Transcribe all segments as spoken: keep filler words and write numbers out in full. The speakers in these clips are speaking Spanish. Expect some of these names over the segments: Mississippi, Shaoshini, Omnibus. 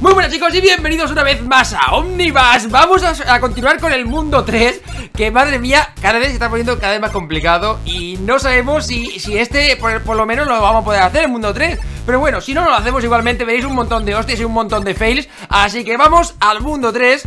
Muy buenas chicos y bienvenidos una vez más a Omnibus. Vamos a, a continuar con el mundo tres, que madre mía, cada vez se está poniendo cada vez más complicado. Y no sabemos si, si este por, por lo menos lo vamos a poder hacer, el mundo tres. Pero bueno, si no, no lo hacemos igualmente, veréis un montón de hostias y un montón de fails. Así que vamos al mundo tres,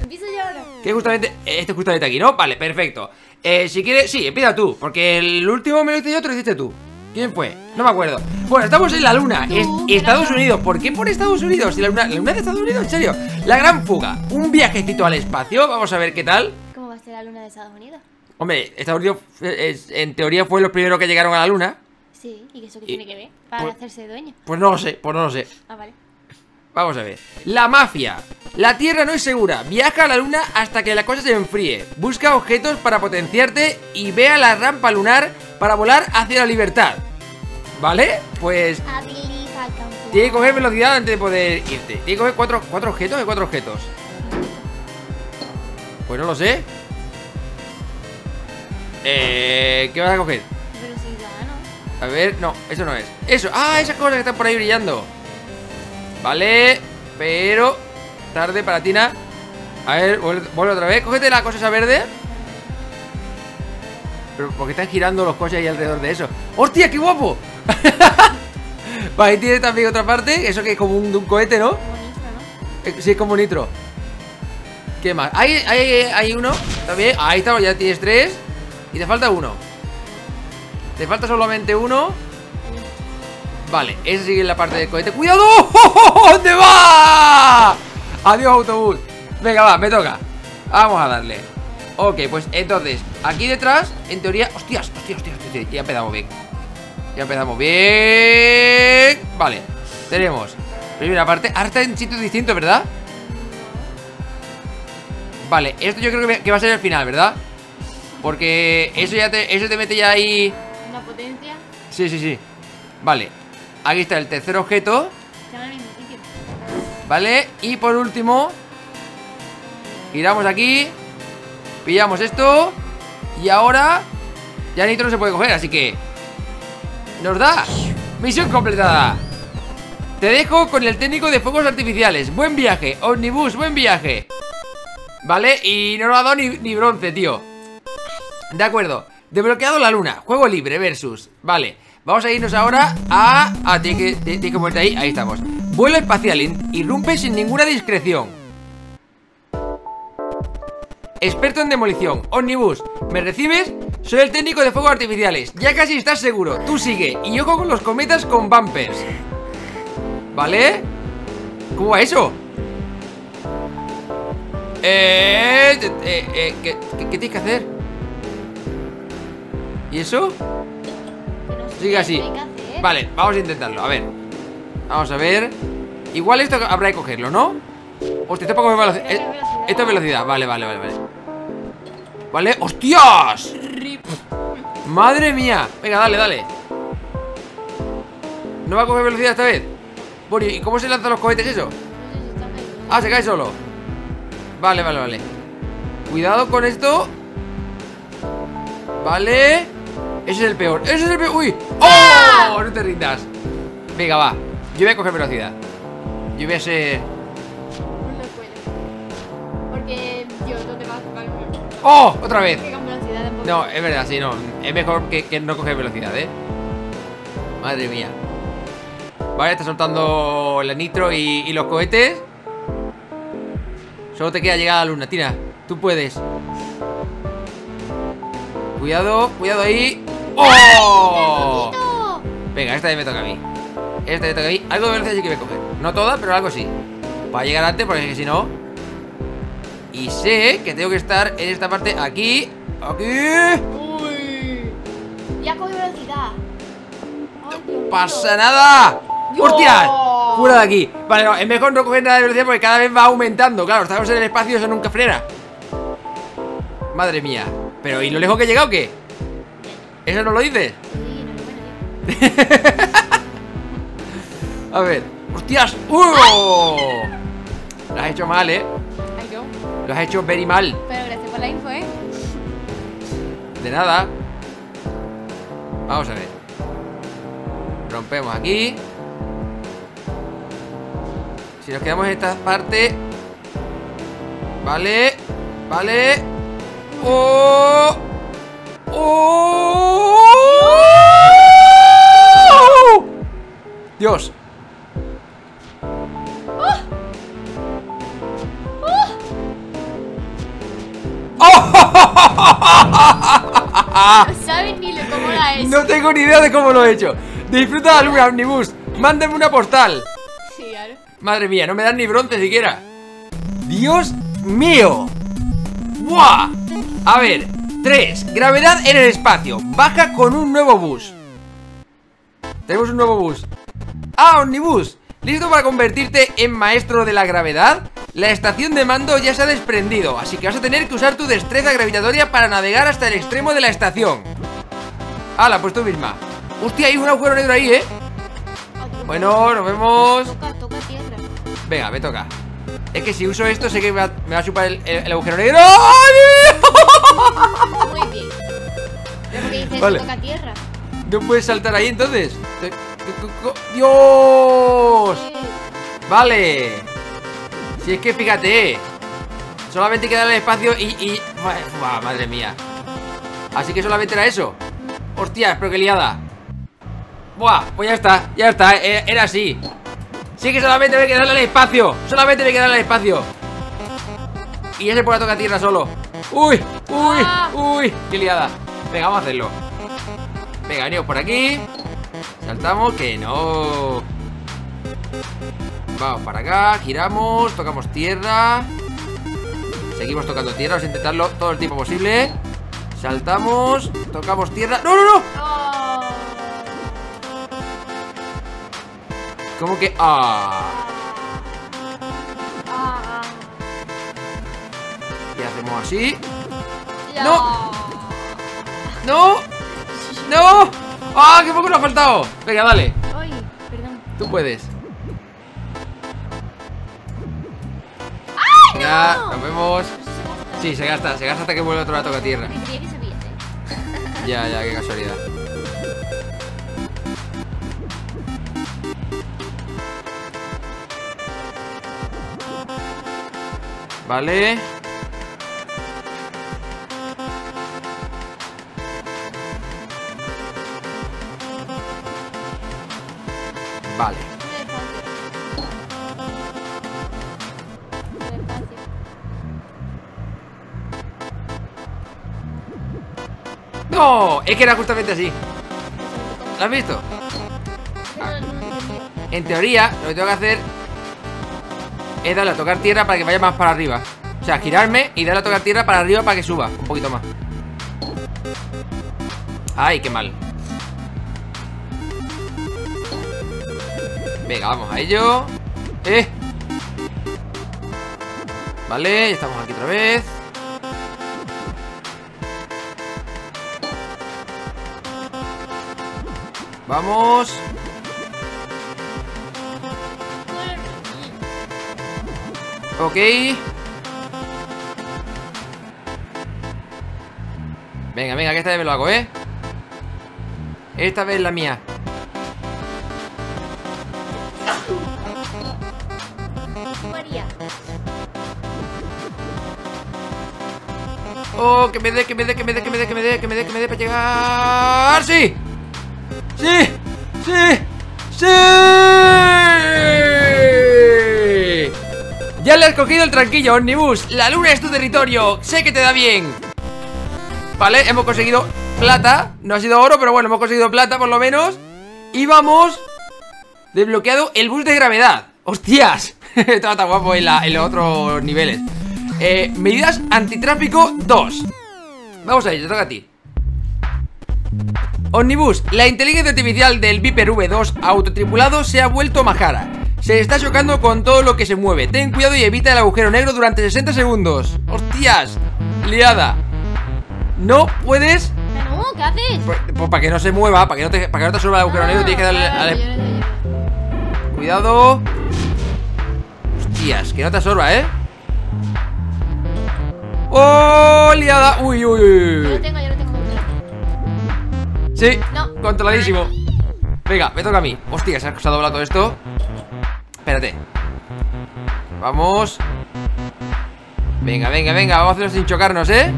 que justamente, este justamente aquí, ¿no? Vale, perfecto. eh, Si quieres, sí, empieza tú, porque el último me lo hice yo, te lo hiciste tú. ¿Quién fue? No me acuerdo. Bueno, estamos en la luna, es Estados Unidos. ¿Por qué por Estados Unidos? ¿La luna, la luna de Estados Unidos? ¿En serio? La gran fuga. Un viajecito al espacio, vamos a ver qué tal. ¿Cómo va a ser la luna de Estados Unidos? Hombre, Estados Unidos es, en teoría fue los primeros que llegaron a la luna. Sí, ¿y eso qué tiene que ver? ¿Para pues, hacerse dueño? Pues no lo sé, pues no lo sé. Ah, vale. Vamos a ver. La mafia. La tierra no es segura. Viaja a la luna hasta que la cosa se enfríe. Busca objetos para potenciarte y vea la rampa lunar para volar hacia la libertad. ¿Vale? Pues tiene que coger velocidad antes de poder irte. Tiene que coger cuatro, cuatro objetos y cuatro objetos. Pues no lo sé. Eh, ¿Qué vas a coger? A ver, no, eso no es. Eso, ah, esas cosas que están por ahí brillando. Vale, pero tarde para Tina. A ver, vuelve, vuelve otra vez. Cógete la cosa esa verde. Pero porque están girando los coches ahí alrededor de eso. ¡Hostia, qué guapo! Vale, tiene también otra parte. Eso que es como un, un cohete, ¿no? Como nitro, ¿no? Sí, es como nitro. ¿Qué más? Hay, hay, hay uno también. Ahí está, ya tienes tres. Y te falta uno. Te falta solamente uno. Vale, esa sigue la parte del cohete. ¡Cuidado! ¿Dónde va? Adiós, autobús. Venga, va, me toca. Vamos a darle. Ok, pues entonces, aquí detrás, en teoría... ¡Hostias! ¡Hostias! ¡Hostias! ¡Hostias! Ya empezamos bien. Ya empezamos bien. Vale, tenemos primera parte. Ahora está en sitios distintos, ¿verdad? Vale, esto yo creo que va a ser el final, ¿verdad? Porque eso ya te, eso te mete ya ahí... ¿Una potencia? Sí, sí, sí. Vale, aquí está el tercer objeto. Vale, y por último giramos aquí, pillamos esto. Y ahora ya nitro no se puede coger, así que nos da. Misión completada. Te dejo con el técnico de fuegos artificiales. Buen viaje, Omnibus, buen viaje. Vale, y no nos ha dado ni, ni bronce, tío. De acuerdo, desbloqueado la luna. Juego libre versus, vale. Vamos a irnos ahora a... Ah, tiene que, tiene que moverte ahí, ahí estamos. Vuelo espacial, irrumpe sin ninguna discreción. Experto en demolición, Omnibus, ¿me recibes? Soy el técnico de fuegos artificiales. Ya casi estás seguro, tú sigue. Y yo con los cometas con bumpers. ¿Vale? ¿Cómo va eso? Eh... eh, eh ¿qué, qué, ¿Qué tienes que hacer? ¿Y eso? Sigue así. Vale, vamos a intentarlo, a ver. Vamos a ver. Igual esto habrá que cogerlo, ¿no? Hostia, esto es para coger velocidad. Esto es velocidad, vale, vale, vale, vale. Vale, ¡hostias! ¡Madre mía! Venga, dale, dale. ¿No va a coger velocidad esta vez? Bueno, ¿y cómo se lanzan los cohetes eso? Ah, se cae solo. Vale, vale, vale. Cuidado con esto. Vale. Ese es el peor, ese es el peor. ¡Uy! ¡Oh! No te rindas. Venga, va. Yo voy a coger velocidad. Yo voy a ser... Porque yo no te vas a tocar. ¡Oh! Otra vez. No, es verdad, sí, no. Es mejor que, que no coger velocidad, ¿eh? Madre mía. Vale, está soltando la nitro y, y los cohetes. Solo te queda llegar a la luna, Tina. Tú puedes. Cuidado, cuidado ahí. ¡Oh! Venga, esta vez me toca a mí. Esta vez me toca a mí. Algo de velocidad sí que voy a coger. No toda, pero algo sí. Para llegar antes, porque si no. Y sé que tengo que estar en esta parte aquí. Aquí. Uy. Ya cogido velocidad. No pasa nada. ¡Hostias! Fuera de aquí. Vale, no, es mejor no coger nada de velocidad porque cada vez va aumentando. Claro, estamos en el espacio y eso nunca frena. Madre mía. Pero, ¿y lo lejos que he llegado o qué? ¿Eso no lo dices? Sí, no lo voy a... A ver. ¡Hostias! ¡Uh! Lo has hecho mal, ¿eh? Lo has hecho very mal. Pero gracias por la info, ¿eh? De nada. Vamos a ver. Rompemos aquí. Si nos quedamos en esta parte. Vale. Vale. ¡Oh! ¡Oh! Dios. No saben ni lo, cómo la es. No tengo ni idea de cómo lo he hecho. Disfruta de la Omnibus. Mándame una postal. Sí, claro. Madre mía, no me dan ni bronce siquiera. Dios mío. ¡Buah! A ver, tres. Gravedad en el espacio. Baja con un nuevo bus. Tenemos un nuevo bus. ¡Ah, Omnibus! ¿Listo para convertirte en maestro de la gravedad? La estación de mando ya se ha desprendido, así que vas a tener que usar tu destreza gravitatoria para navegar hasta el extremo de la estación. ¡Hala, pues tú misma! ¡Hostia, hay un agujero negro ahí, eh! Bueno, nos vemos. Toca, toca tierra. Venga, me toca. Es que si uso esto sé que me va, me va a chupar el, el, el agujero negro. ¡Ay! Muy bien. Pero porque dices vale. Que toca tierra. ¿No puedes saltar ahí entonces? ¡Dios! Vale. Si es que fíjate, solamente queda el espacio y... y... Uf, madre mía. Así que solamente era eso. Hostia, pero que liada. Buah, pues ya está, ya está, eh, era así. Sí que solamente me queda el espacio. Solamente me queda el espacio. Y ya se puede tocar tierra solo. Uy, uy, uy. Qué liada. Venga, vamos a hacerlo. Venga, venimos por aquí. Saltamos, que no. Vamos para acá, giramos, tocamos tierra. Seguimos tocando tierra, vamos a intentarlo todo el tiempo posible. Saltamos, tocamos tierra. ¡No, no, no! Oh. ¿Cómo que? ¡Ah! Ah. Y hacemos así. ¡No! ¡No! ¡No! ¡Ah! ¡Qué poco nos ha faltado! Venga, dale. Ay, perdón. Tú puedes. Ya, nos vemos. Sí, se gasta, se gasta hasta que vuelve otro lado a tocar tierra. Ya, ya, qué casualidad. Vale. Vale. ¡No! Es que era justamente así. ¿Lo has visto? Ah. En teoría, lo que tengo que hacer es darle a tocar tierra para que vaya más para arriba. O sea, girarme y darle a tocar tierra para arriba para que suba un poquito más. ¡Ay, qué mal! Venga, vamos a ello. ¡Eh! Vale, ya estamos aquí otra vez. Vamos. Ok. Venga, venga, que esta vez me lo hago, ¿eh? Esta vez es la mía. Oh, que me dé, que me dé, que me dé, que me dé, que me dé, que me dé, que me dé para llegar. ¡Sí! ¡Sí! ¡Sí! ¡Sí! Ya le has cogido el tranquillo, Omnibus. La luna es tu territorio. Sé que te da bien. Vale, hemos conseguido plata. No ha sido oro, pero bueno, hemos conseguido plata por lo menos. Y vamos. Desbloqueado el bus de gravedad. ¡Hostias! Estaba tan guapo en, la, en los otros niveles. Eh, medidas antitráfico dos. Vamos a ir, te toca a ti. Omnibus, la inteligencia artificial del Viper V dos autotripulado se ha vuelto majara. Se está chocando con todo lo que se mueve. Ten cuidado y evita el agujero negro durante sesenta segundos. ¡Hostias! Liada. No puedes... No, ¿qué haces? Pues, pues para que no se mueva, para que no te, para que no te absorba el agujero ah, negro tienes que darle... Vale, vale, vale, vale. Cuidado. Hostias, que no te absorba, ¿eh? ¡Oh, liada! ¡Uy, uy, uy! Yo lo tengo, yo lo tengo. Sí, no. Controladísimo. Venga, me toca a mí. Hostia, se ha doblado todo esto. Espérate. Vamos. Venga, venga, venga, vamos a hacerlo sin chocarnos, ¿eh?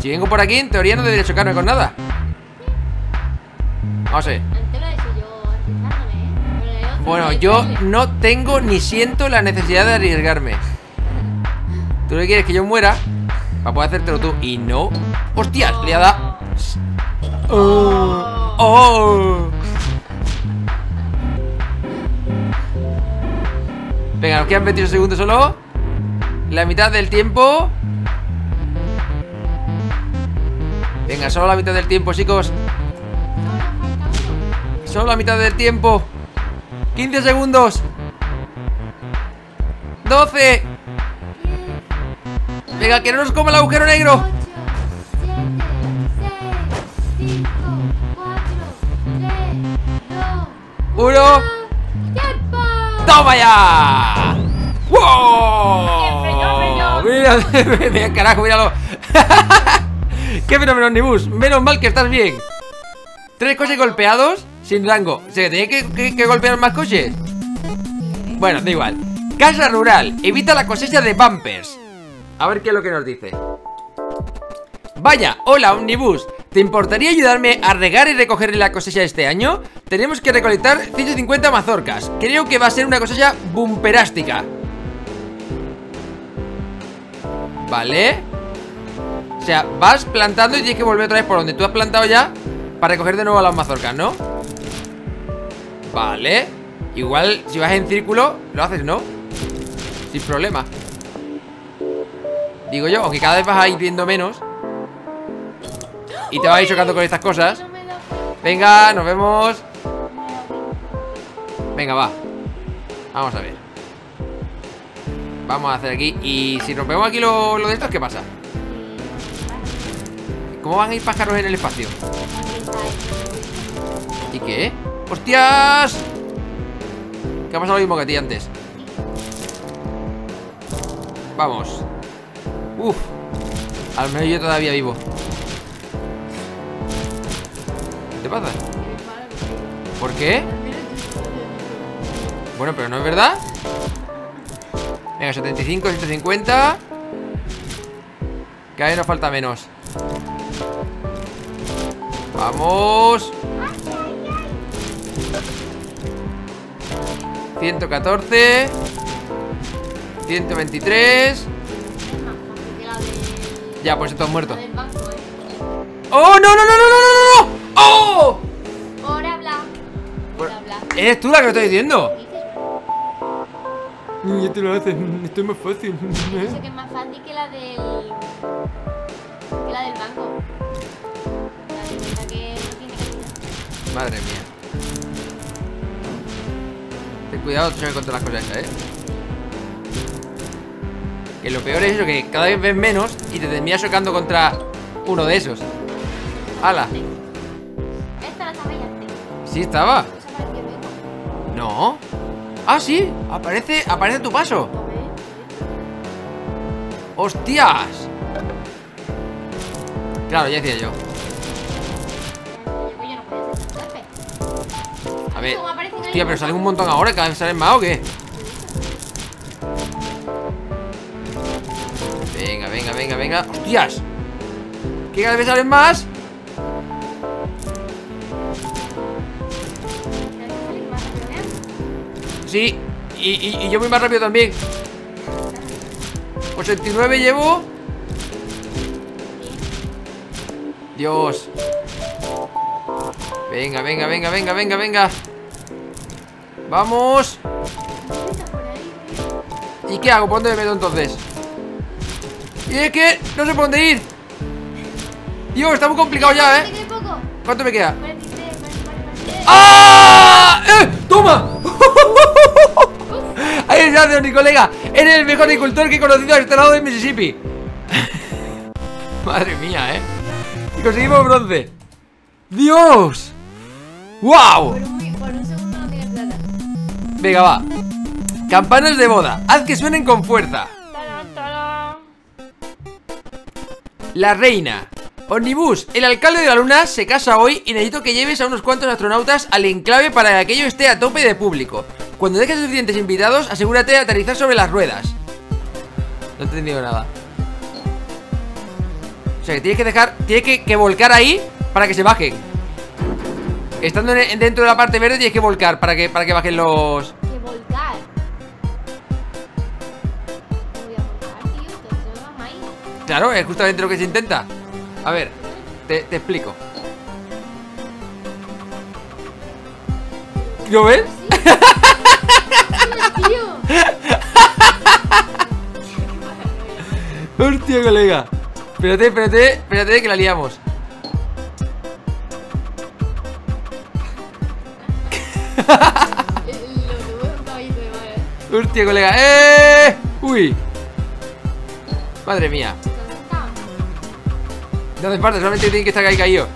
Si vengo por aquí, en teoría no debería chocarme con nada. Vamos a ver. Bueno, yo no tengo ni siento la necesidad de arriesgarme. Tú lo que quieres es que yo muera para poder hacértelo tú. Y no. ¡Hostias! Le ha dado. ¡Oh! ¡Oh! Venga, nos quedan veintiocho segundos solo. La mitad del tiempo. Venga, solo la mitad del tiempo, chicos. Solo la mitad del tiempo. quince segundos. doce. Venga, que no nos coma el agujero negro. uno. ¡Toma ya! ¡Wow! Mira, mira, carajo, míralo. ¡Qué fenómeno, Omnibus! Menos mal que estás bien. Tres coches golpeados sin rango. ¿Se tenía que, que, que golpear más coches? Bueno, da igual. Casa rural. Evita la cosecha de bumpers. A ver qué es lo que nos dice. Vaya, hola Omnibus. ¿Te importaría ayudarme a regar y recoger la cosecha este año? Tenemos que recolectar ciento cincuenta mazorcas. Creo que va a ser una cosecha bumperástica. Vale. O sea, vas plantando y tienes que volver otra vez por donde tú has plantado ya para recoger de nuevo las mazorcas, ¿no? Vale. Igual si vas en círculo lo haces, ¿no? Sin problema. Digo yo, aunque cada vez vas a ir viendo menos y te vas a ir chocando con estas cosas. Venga, nos vemos. Venga, va. Vamos a ver. Vamos a hacer aquí. Y si rompemos aquí lo, lo de estos, ¿qué pasa? ¿Cómo van a ir pájaros en el espacio? ¿Y qué? ¡Hostias! ¿Qué ha pasado lo mismo que a ti antes? Vamos. Uf, al menos yo todavía vivo. ¿Qué te pasa? ¿Por qué? Bueno, pero no es verdad. Venga, setenta y cinco, ciento cincuenta. Cada vez nos falta menos. Vamos. Ciento catorce. Ciento veintitrés. Ya, pues esto es muerto. ¡Oh, no, no, no, no, no, no! ¡Oh! Por hablar. Por hablar. ¿Eres tú la que lo estoy diciendo? Ya te lo haces, esto es más fácil. Eso que es más fácil que la del... que la del banco. La que no tiene calidad. Madre mía. Ten cuidado, te contra las cosas esas, eh. Que lo peor es eso, que cada vez ves menos y te terminas chocando contra uno de esos. ¡Hala! Esta la sabía antes. Sí, estaba. No. Ah, sí. Aparece, aparece tu paso. ¡Hostias! Claro, ya decía yo. A ver. Hostia, pero salen un montón ahora, cada vez salen más, ¿o qué? Venga, venga, venga, venga. ¡Hostias! ¿Qué cada vez salen más? Sí, y, y, y yo voy más rápido también. ochenta y nueve llevo. Dios. Venga, venga, venga, venga, venga, venga. Vamos. ¿Y qué hago? ¿Por dónde me meto entonces? Y es que no sé por dónde ir. Dios, está muy complicado ya, ¿eh? ¿Cuánto me queda? ¡Ah! ¡Eh! ¡Toma! Ahí está, mi colega. Eres el mejor agricultor que he conocido a este lado de Mississippi. Madre mía, ¿eh? Y conseguimos bronce. ¡Dios! ¡Wow! Venga, va. Campanas de boda. Haz que suenen con fuerza. La reina. Omnibus, el alcalde de la luna se casa hoy y necesito que lleves a unos cuantos astronautas al enclave para que aquello esté a tope de público. Cuando dejes suficientes invitados, asegúrate de aterrizar sobre las ruedas. No he entendido nada. O sea, que tienes que dejar, tienes que, que volcar ahí para que se bajen. Estando en, dentro de la parte verde tienes que volcar para que, para que bajen los... ¿Que volcar? No voy a volcar, tío, que se bajan ahí. Claro, es justamente lo que se intenta. A ver, te, te explico. ¿Lo ves? Hostia, colega. Espérate, espérate, espérate que la liamos. Hostia, colega. ¡Eh! ¡Uy! Madre mía. No hace falta, solamente tienen que estar ahí caído.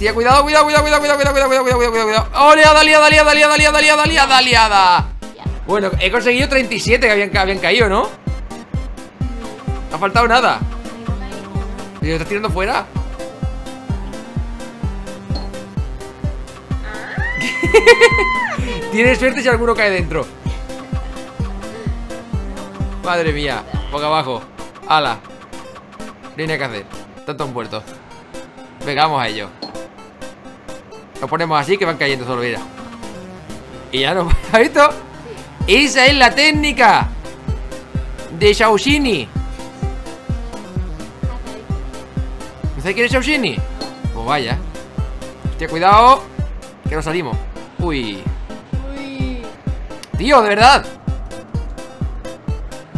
Tía, cuidado, cuidado, cuidado, cuidado, cuidado, cuidado, cuidado, cuidado, cuidado, cuidado. ¡Oh, liada, liada, liada, liada, liada, liada, liada, liada! Bueno, he conseguido treinta y siete que habían, que habían caído, ¿no? No ha faltado nada. ¿Y lo estás tirando fuera? Tienes suerte si alguno cae dentro. Madre mía, boca abajo. Ala. No hay nada que hacer. Tantos muertos. Venga, vamos a ello. Lo ponemos así que van cayendo solo, mira. Y ya nos ha visto. Sí. Esa es la técnica de Shaoshini. ¿No sabes quién es Shaoshini? Pues vaya. Hostia, cuidado. Que nos salimos. Uy. Uy. Tío, de verdad.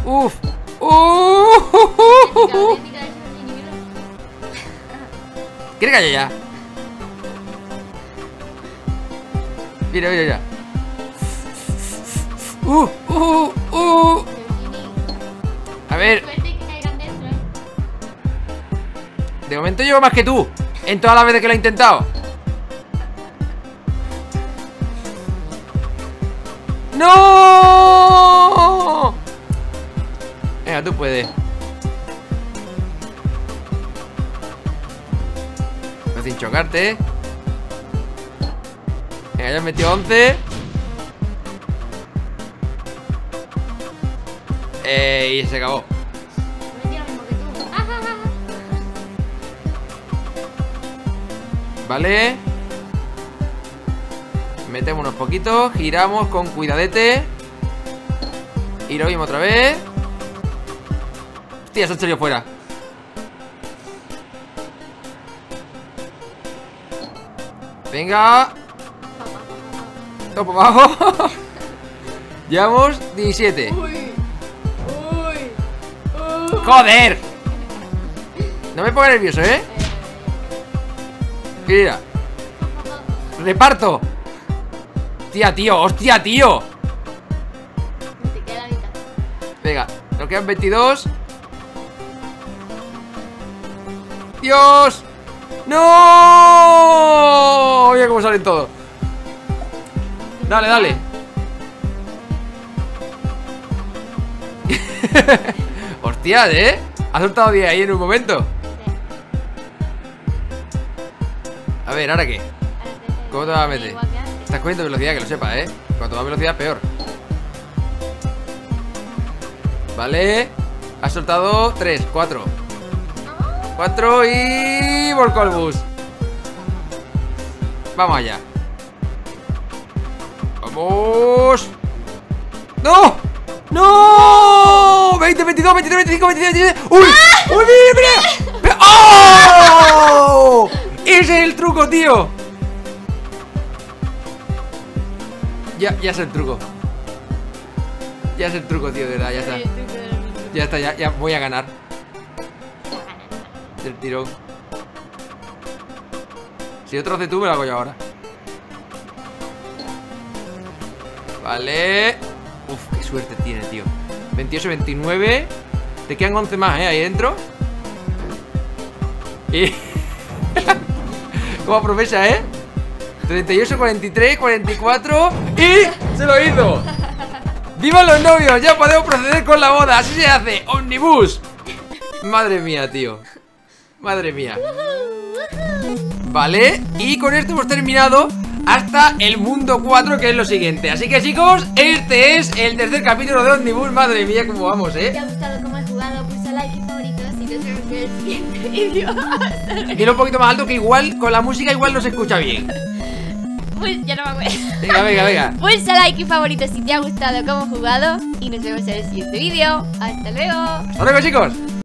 Uf. Uh. ¿Quiere que haya ya? Mira, mira, mira. Uh, uh, uh. A ver. De momento llevo más que tú en todas las veces que lo he intentado. ¡No! Venga, tú puedes. Sin chocarte. Venga, ya has metido once. Eh, y se acabó. Vale. Metemos unos poquitos. Giramos con cuidadete. Y lo mismo otra vez. Hostia, se ha salido fuera. Venga. Topo abajo. Llevamos diecisiete. Uy, uy, uy. ¡Joder! No me ponga nervioso, ¿eh? Mira. Reparto. Tía, tío. Hostia, tío. Venga, nos quedan veintidós. ¡Dios! ¡No! Mira cómo salen todos. Dale, dale. Hostia, ¿eh? Has soltado diez ahí en un momento. A ver, ¿ahora qué? ¿Cómo te vas a meter? Estás cogiendo velocidad, que lo sepas, ¿eh? Cuanto más velocidad, peor. Vale. Has soltado tres, cuatro. Cuatro y... volcó el bus. Vamos allá. Vamos. ¡No! ¡No! veinte, veintidós, veintitrés, veinticinco, veintiséis, veintisiete. ¡Uy! ¡Uy, mira, mira! ¡Oh! Ese es el truco, tío. Ya, ya es el truco. Ya es el truco, tío, de verdad, ya está. Ya está, ya, ya voy a ganar. El tirón. Si otro hace tú, me lo hago yo ahora. Vale. Uf, qué suerte tiene, tío. veintiocho, veintinueve. Te quedan once más, ¿eh? Ahí dentro. Y... ¿cómo aprovecha, eh? treinta y ocho, cuarenta y tres, cuarenta y cuatro. ¡Y se lo hizo! ¡Vivan los novios! Ya podemos proceder con la boda. Así se hace. Omnibus. Madre mía, tío. Madre mía. Vale, y con esto hemos terminado hasta el mundo cuatro, que es lo siguiente. Así que chicos, este es el tercer capítulo de Omnibus. Madre mía, cómo vamos, eh. Si te ha gustado cómo he jugado, pulsa like y favoritos y nos vemos en el siguiente vídeo. Dilo un poquito más alto, que igual con la música igual no se escucha bien. Pues ya no me acuerdo. Venga, venga, venga. Pulsa like y favoritos si te ha gustado cómo he jugado y nos vemos en el siguiente vídeo. Hasta luego. Hasta luego, chicos.